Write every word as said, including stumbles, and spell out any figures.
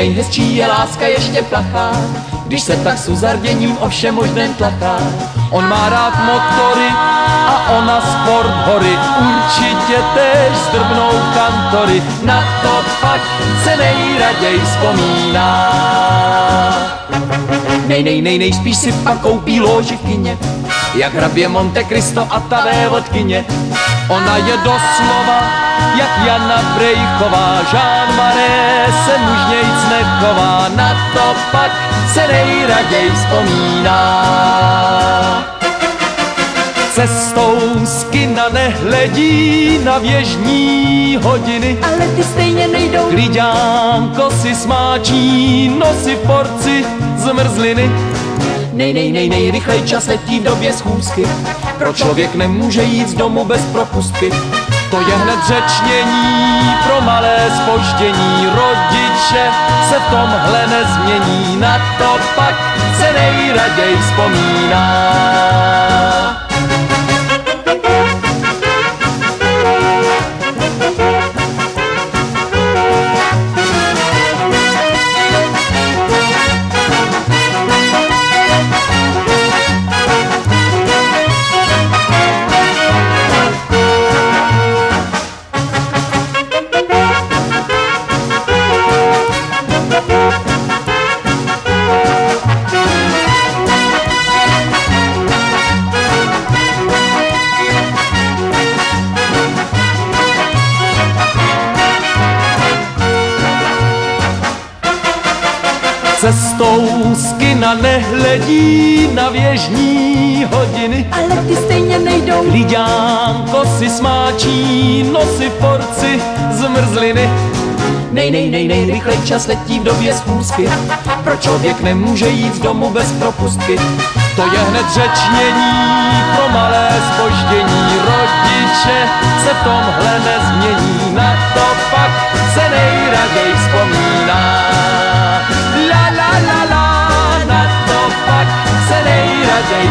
nejhezčí je láska ještě plachá, když se tak s uzarděním o všem možném tlachá. On má rád motory a ona sport hory, určitě též zdrbnou kantory, na to pak se nejraději vzpomíná. Nej, nej, nej, nej, spíš si pak koupí lóži v kyně, jak hrabě Monte Cristo a tadé vodkyně. Ona je doslova jak Jana Brejchová, Jean Marais se mužnějc nechová, na to pak se nejraději vzpomíná. Cestou z kina nehledí na věžní hodiny, ale ty stejně nejdou. Kliďánko si smáčí nosy v porci zmrzliny. Nej, nej, nej, nej, rychlej čas letí v době schůzky, pro člověk nemůže jít z domu bez propustky. To je hned řečnění pro malé zpoždění, rodiče se v tomhle nezmění, na to pak se nejraději vzpomíná. Cestou z kina nehledí na věžní hodiny, ale ty stejně nejdou. Liďánko si smáčí nosy v porci zmrzliny. Nej, nej, nej, nej, rychle čas letí v době schůzky, pro člověk nemůže jít z domu bez propustky. To je hned řečnění pro malé zpoždění, rodiče se v tomhle nezmění, na to pak se nejraději vzpomíná. La la la la, na to pak se nejraději